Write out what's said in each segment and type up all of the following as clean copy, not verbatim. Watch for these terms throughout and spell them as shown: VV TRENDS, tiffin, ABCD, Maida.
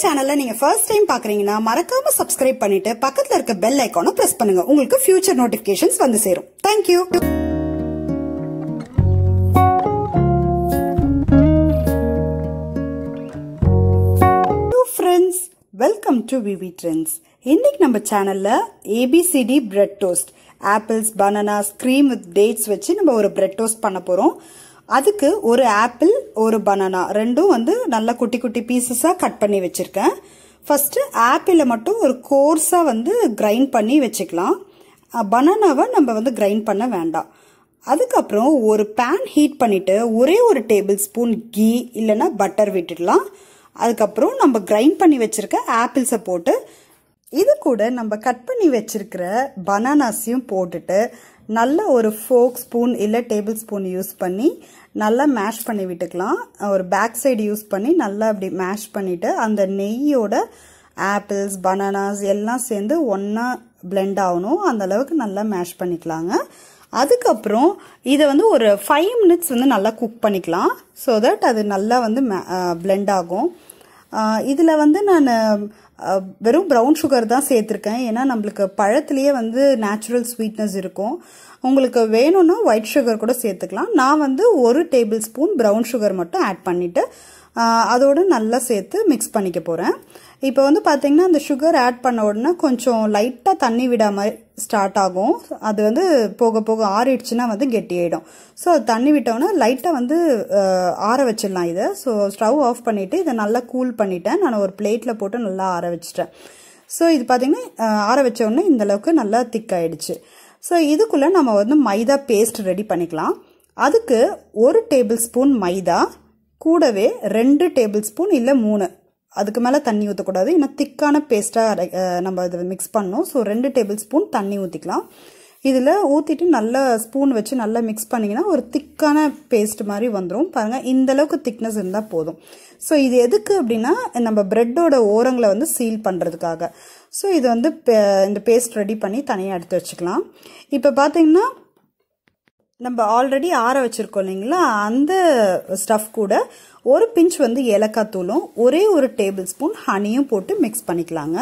channel la neenga first time paakreenga marakama subscribe pannittu pakkathula irukka bell icon press pannunga ungalku future notifications vandu serum. Thank you. Friends, welcome to VV Trends. இன்னைக்கு நம்ம சேனல்ல ABCD bread toast, apples, bananas, cream with dates வச்சு நம்ம ஒரு bread toast பண்ண போறோம். அதுக்கு ஒரு ஆப்பிள், ஒரு banana ரெண்டும் வந்து நல்ல குட்டி குட்டி பீசஸா கட் பண்ணி வச்சிருக்கேன். ஃபர்ஸ்ட் ஆப்பிளை மட்டும் ஒரு கோர்ஸா வந்து கிரைண்ட் பண்ணி வச்சுக்கலாம். பனானாவை நம்ம வந்து கிரைண்ட் பண்ண வேண்டாம். அதுக்கப்புறம் ஒரு பேன் ஹீட் பண்ணிட்டு ஒரே ஒரு டேபிள் ஸ்பூன் கீ இல்லனா பட்டர் விட்டுடலாம். அதுக்கப்புறம் நம்ம கிரைண்ட் பண்ணி வச்சிருக்க ஆப்பிள்ஸை போட்டு இது கூட நம்ம கட் பண்ணி வச்சிருக்கிற பனானாஸையும் போட்டுட்டு நல்ல ஒரு ஃபோக் ஸ்பூன் இல்லை டேபிள் ஸ்பூன் யூஸ் பண்ணி நல்லா மேஷ் பண்ணி விட்டுக்கலாம். ஒரு பேக் சைடு யூஸ் பண்ணி நல்லா அப்படி மேஷ் பண்ணிவிட்டு அந்த நெய்யோட ஆப்பிள்ஸ் பனானாஸ் எல்லாம் சேர்ந்து ஒன்றா பிளெண்ட் ஆகணும். அந்தளவுக்கு நல்லா மேஷ் பண்ணிக்கலாங்க. அதுக்கப்புறம் இதை வந்து ஒரு 5 minutes வந்து நல்லா குக் பண்ணிக்கலாம். ஸோ தட் அது நல்லா வந்து பிளெண்ட் ஆகும். இதில் வந்து நான் வெறும் ப்ரௌன் சுகர் தான் சேர்த்துருக்கேன். ஏன்னா நம்மளுக்கு பழத்துலேயே வந்து நேச்சுரல் ஸ்வீட்னஸ் இருக்கும். உங்களுக்கு வேணும்னா ஒயிட் சுகர் கூட சேர்த்துக்கலாம். நான் வந்து 1 டேபிள் ஸ்பூன் ப்ரௌன் சுகர் மட்டும் ஆட் பண்ணிவிட்டு அதோடு நல்லா சேர்த்து மிக்ஸ் பண்ணிக்க போகிறேன். இப்போ வந்து பார்த்திங்கன்னா அந்த சுகர் ஆட் பண்ண உடனே கொஞ்சம் லைட்டாக தண்ணி விடாமல் ஸ்டார்ட் ஆகும். அது வந்து போக போக ஆறிடுச்சுன்னா வந்து கெட்டியாயிடும். ஸோ அது தண்ணி விட்டோன்னா லைட்டாக வந்து ஆற வச்சிடலாம் இதை. ஸோ ஸ்டவ் ஆஃப் பண்ணிவிட்டு இதை நல்லா கூல் பண்ணிவிட்டேன். நான் ஒரு பிளேட்டில் போட்டு நல்லா ஆற வச்சிட்டேன். ஸோ இது பார்த்திங்கன்னா ஆற வச்சோடனே இந்தளவுக்கு நல்லா திக்காயிடுச்சு. ஸோ இதுக்குள்ளே நம்ம வந்து மைதா பேஸ்ட் ரெடி பண்ணிக்கலாம். அதுக்கு 1 டேபிள் ஸ்பூன் மைதா கூடவே 2 டேபிள் ஸ்பூன் இல்லை 3, அதுக்கு மேலே தண்ணி ஊற்றக்கூடாது. ஏன்னா திக்கான பேஸ்ட்டாக நம்ம இதை மிக்ஸ் பண்ணோம். ஸோ 2 டேபிள் ஸ்பூன் தண்ணி ஊற்றிக்கலாம். இதில் ஊற்றிட்டு நல்லா ஸ்பூன் வச்சு நல்லா மிக்ஸ் பண்ணிங்கன்னா ஒரு திக்கான பேஸ்ட் மாதிரி வந்துடும். பாருங்கள், இந்தளவுக்கு திக்னஸ் இருந்தால் போதும். ஸோ இது எதுக்கு அப்படின்னா நம்ம ப்ரெட்டோட ஓரங்களை வந்து சீல் பண்ணுறதுக்காக. ஸோ இது வந்து இந்த பேஸ்ட் ரெடி பண்ணி தனியாக எடுத்து வச்சுக்கலாம். இப்போ பார்த்திங்கன்னா நம்ம ஆல்ரெடி ஆற வச்சுருக்கோம் இல்லைங்களா, அந்த ஸ்டஃப் கூட 1 பிஞ்ச் வந்து ஏலக்காய் தூளும் ஒரே 1 டேபிள் ஸ்பூன் ஹனியும் போட்டு மிக்ஸ் பண்ணிக்கலாங்க.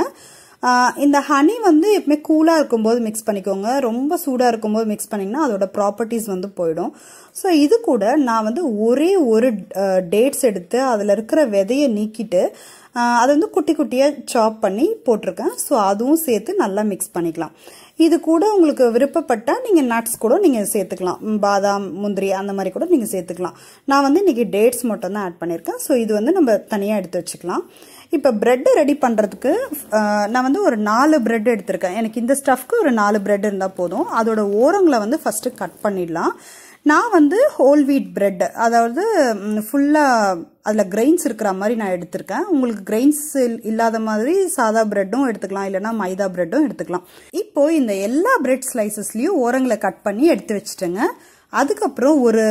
இந்த ஹனி வந்து எப்பவுமே கூலாக இருக்கும்போது மிக்ஸ் பண்ணிக்கோங்க. ரொம்ப சூடாக இருக்கும்போது மிக்ஸ் பண்ணிங்கன்னா அதோட ப்ராப்பர்ட்டிஸ் வந்து போயிடும். ஸோ இது கூட நான் வந்து ஒரே ஒரு டேட்ஸ் எடுத்து அதில் இருக்கிற விதையை நீக்கிட்டு அதை வந்து குட்டி குட்டியாக சாப் பண்ணி போட்டிருக்கேன். ஸோ அதுவும் சேர்த்து நல்லா மிக்ஸ் பண்ணிக்கலாம். இது கூட உங்களுக்கு விருப்பப்பட்டால் நீங்கள் நட்ஸ் கூட நீங்கள் சேர்த்துக்கலாம். பாதாம், முந்திரி அந்த மாதிரி கூட நீங்கள் சேர்த்துக்கலாம். நான் வந்து இன்றைக்கி டேட்ஸ் மட்டும் தான் ஆட் பண்ணியிருக்கேன். ஸோ இது வந்து நம்ம தனியாக எடுத்து வச்சுக்கலாம். இப்போ ப்ரெட்டு ரெடி பண்ணுறதுக்கு நான் வந்து ஒரு 4 ப்ரெட் எடுத்திருக்கேன். எனக்கு இந்த ஸ்டஃப்க்கு ஒரு 4 ப்ரெட் இருந்தால் போதும். அதோட ஓரங்களை வந்து ஃபஸ்ட்டு கட் பண்ணிடலாம். நான் வந்து ஹோல் வீட் ப்ரெட், அதாவது ஃபுல்லாக அதில் கிரெயின்ஸ் இருக்கிற மாதிரி நான் எடுத்திருக்கேன். உங்களுக்கு கிரெயின்ஸ் இல்லாத மாதிரி சாதா ப்ரெட்டும் எடுத்துக்கலாம், இல்லைனா மைதா ப்ரெட்டும் எடுத்துக்கலாம். இப்போது இந்த எல்லா ப்ரெட் ஸ்லைசஸ்லேயும் ஓரங்களை கட் பண்ணி எடுத்து வச்சுட்டேங்க. அதுக்கப்புறம் ஒரு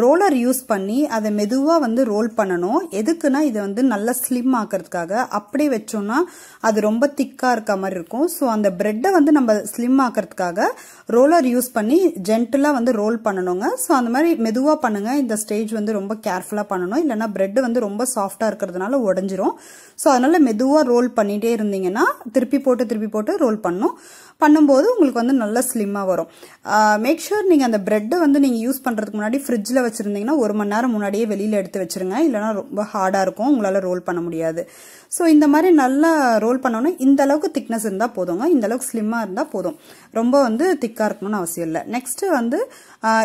ரோலர் யூஸ் பண்ணி அதை மெதுவாக வந்து ரோல் பண்ணணும். எதுக்குன்னா இதை வந்து நல்லா ஸ்லிம் ஆக்கிறதுக்காக. அப்படியே வச்சோன்னா அது ரொம்ப திக்காக இருக்க மாதிரி இருக்கும். ஸோ அந்த ப்ரெட்டை வந்து நம்ம ஸ்லிம் ஆக்கிறதுக்காக ரோலர் யூஸ் பண்ணி ஜென்டலாக வந்து ரோல் பண்ணணுங்க. ஸோ அந்த மாதிரி மெதுவாக பண்ணுங்கள். இந்த ஸ்டேஜ் வந்து ரொம்ப கேர்ஃபுல்லாக பண்ணணும். இல்லைனா ப்ரெட்டு வந்து ரொம்ப சாஃப்டாக இருக்கிறதுனால உடஞ்சிரும். ஸோ அதனால் மெதுவாக ரோல் பண்ணிகிட்டே இருந்தீங்கன்னா திருப்பி போட்டு ரோல் பண்ணும்போது உங்களுக்கு வந்து நல்லா ஸ்லிம்மாக வரும். மேக் ஷூர் நீங்கள் அந்த ப்ரெட்டை வந்து நீங்கள் யூஸ் பண்ணுறதுக்கு முன்னாடி ஃப்ரிட்ஜில் வச்சுருந்தீங்கன்னா 1 மணி நேரம் முன்னாடியே வெளியில் எடுத்து வச்சுருங்க. இல்லைனா ரொம்ப ஹார்டாக இருக்கும், உங்களால் ரோல் பண்ண முடியாது. ஸோ இந்த மாதிரி நல்லா ரோல் பண்ணோன்னா இந்தளவுக்கு திக்னஸ் இருந்தால் போதுங்க. இந்தளவுக்கு ஸ்லிம்மாக இருந்தால் போதும். ரொம்ப வந்து திக்காக இருக்கணும்னு அவசியம் இல்லை. நெக்ஸ்ட்டு வந்து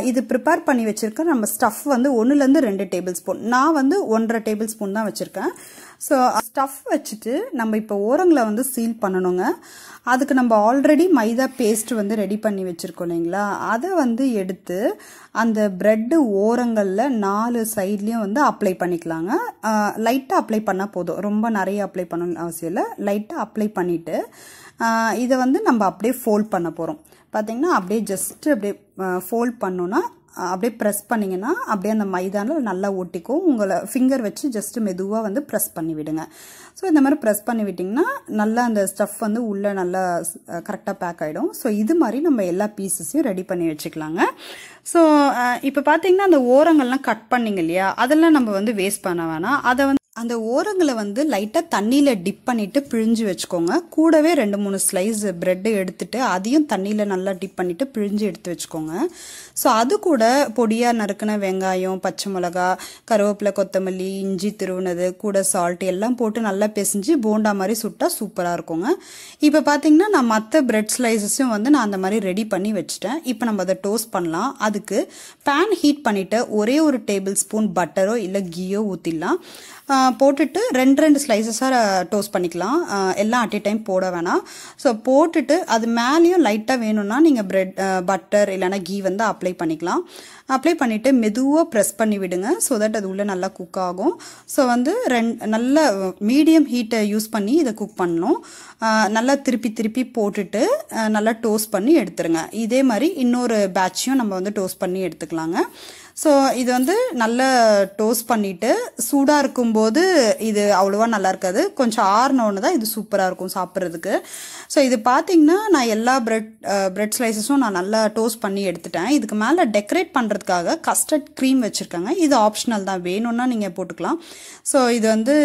இது ப்ரிப்பேர் பண்ணி வச்சுருக்க நம்ம ஸ்டஃப் வந்து 1லேருந்து 2 டேபிள் ஸ்பூன், நான் வந்து 1.5 டேபிள் ஸ்பூன் தான் வச்சுருக்கேன். ஸோ ஸ்டஃப் வச்சுட்டு நம்ம இப்போ ஓரங்களை வந்து சீல் பண்ணணுங்க. அதுக்கு நம்ம ஆல்ரெடி மைதா பேஸ்ட் வந்து ரெடி பண்ணி வச்சுருக்கோம் இல்லைங்களா, அதை வந்து எடுத்து அந்த ப்ரெட்டு ஓரங்களில் 4 சைட்லேயும் வந்து அப்ளை பண்ணிக்கலாங்க. லைட்டாக அப்ளை பண்ணால் போதும், ரொம்ப நிறைய அப்ளை பண்ணணும்னு அவசியம் இல்லை. லைட்டாக அப்ளை பண்ணிவிட்டு இதை வந்து நம்ம அப்படியே ஃபோல்ட் பண்ண போகிறோம். பார்த்திங்கன்னா அப்படியே ஜஸ்ட்டு அப்படியே ஃபோல்ட் பண்ணோன்னா அப்படியே ப்ரெஸ் பண்ணிங்கன்னா அப்படியே அந்த மைதானில் நல்லா ஒட்டிக்கும். உங்களை ஃபிங்கர் வச்சு ஜஸ்ட்டு மெதுவாக வந்து ப்ரெஸ் பண்ணி விடுங்க. ஸோ இந்த மாதிரி ப்ரெஸ் பண்ணி விட்டிங்கன்னா நல்லா அந்த ஸ்டஃப் வந்து உள்ளே நல்லா கரெக்டாக பேக் ஆகிடும். ஸோ இது மாதிரி நம்ம எல்லா பீசஸையும் ரெடி பண்ணி வச்சுக்கலாங்க. ஸோ இப்போ பார்த்திங்கன்னா அந்த ஓரங்கள்லாம் கட் பண்ணிங்க இல்லையா, அதெல்லாம் நம்ம வந்து வேஸ்ட் பண்ண வேணாம். அதை வந்து அந்த ஓரங்களை வந்து லைட்டா தண்ணியில டிப் பண்ணிட்டு பிழிஞ்சு வச்சுக்கோங்க. கூடவே 2-3 ஸ்லைஸ் பிரெட் எடுத்துட்டு அதையும் தண்ணியில நல்லா டிப் பண்ணிட்டு பிழிஞ்சு எடுத்து வச்சுக்கோங்க. சோ அது கூட பொடியா நறுக்கின வெங்காயம், பச்சை மிளகாய், கருவேப்பிலை, கொத்தமல்லி, இஞ்சி திருவுனது கூட சால்ட் எல்லாம் போட்டு நல்லா பிசைஞ்சு போண்டா மாதிரி சுட்டா சூப்பரா இருக்குங்க. இப்போ பாத்தீங்கன்னா நான் மற்ற பிரெட் ஸ்லைஸஸும் வந்து நான் அந்த மாதிரி ரெடி பண்ணி வச்சிட்டேன். இப்போ நம்ம அதை டோஸ்ட் பண்ணலாம். அதுக்கு பேன் ஹீட் பண்ணிட்டு ஒரே ஒரு டேபிள் ஸ்பூன் பட்டரோ இல்ல கீயோ ஊத்திடலாம். போட்டுட்டு 2-2 ஸ்லைசஸாக டோஸ்ட் பண்ணிக்கலாம். எல்லாம் அட் ஏ டைம் போட வேணாம். ஸோ போட்டுட்டு அது மேலேயும் லைட்டாக வேணும்னா நீங்கள் பிரெட் பட்டர் இல்லைன்னா கீ வந்து அப்ளை பண்ணிக்கலாம். அப்ளை பண்ணிவிட்டு மெதுவாக ப்ரெஸ் பண்ணி விடுங்க. ஸோ தட் அது உள்ளே நல்லா குக் ஆகும். ஸோ வந்து நல்ல மீடியம் ஹீட்டை யூஸ் பண்ணி இதை குக் பண்ணணும். நல்லா திருப்பி திருப்பி போட்டுட்டு நல்லா டோஸ்ட் பண்ணி எடுத்துருங்க. இதே மாதிரி இன்னொரு பேட்சையும் நம்ம வந்து டோஸ்ட் பண்ணி எடுத்துக்கலாங்க. ஸோ இது வந்து நல்லா டோஸ்ட் பண்ணிவிட்டு சூடாக இருக்கும்போது இது அவ்வளோவா நல்லா இருக்காது. கொஞ்சம் ஆறுனோன்னு தான் இது சூப்பராக இருக்கும் சாப்பிட்றதுக்கு. ஸோ இது பார்த்திங்கன்னா நான் எல்லா பிரெட் ஸ்லைஸஸும் நான் நல்லா டோஸ்ட் பண்ணி எடுத்துட்டேன். இதுக்கு மேலே டெக்கரேட் பண்ணுறதுக்காக கஸ்டர்ட் க்ரீம் வச்சுருக்காங்க. இது ஆப்ஷனல் தான், வேணும்னா நீங்கள் போட்டுக்கலாம். ஸோ இது வந்து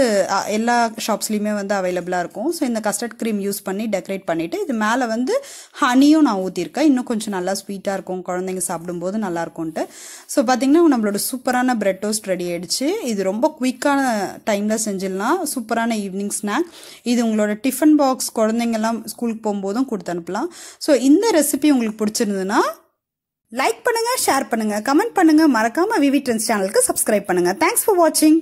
எல்லா ஷாப்ஸ்லேயுமே வந்து அவைலபிளாக இருக்கும். ஸோ இந்த கஸ்டர்ட் க்ரீம் யூஸ் பண்ணி டெக்கரேட் பண்ணிவிட்டு இது மேலே வந்து ஹனியும் நான் ஊற்றிருக்கேன். இன்னும் கொஞ்சம் நல்லா ஸ்வீட்டாக இருக்கும், குழந்தைங்க சாப்பிடும்போது நல்லாயிருக்கும்ன்ட்டு. ஸோ பார்த்தீங்கன்னா நம்மளோட சூப்பரான பிரெட் டோஸ்ட் ரெடி ஆயிடுச்சு. இது ரொம்ப குயிக்கான டைமில் செஞ்சிடலாம். சூப்பரான ஈவினிங் ஸ்நாக் இது. உங்களோட டிஃபன் பாக்ஸ் குழந்தைங்கெல்லாம் ஸ்கூலுக்கு போகும்போதும் கொடுத்து அனுப்பலாம். ஸோ இந்த ரெசிபி உங்களுக்கு பிடிச்சிருந்ததுன்னா லைக் பண்ணுங்கள், ஷேர் பண்ணுங்கள், கமெண்ட் பண்ணுங்கள். மறக்காமல் விவி ட்ரெண்ட்ஸ் சேனலுக்கு சப்ஸ்கிரைப் பண்ணுங்கள். தேங்க்ஸ் ஃபார் வாட்சிங்.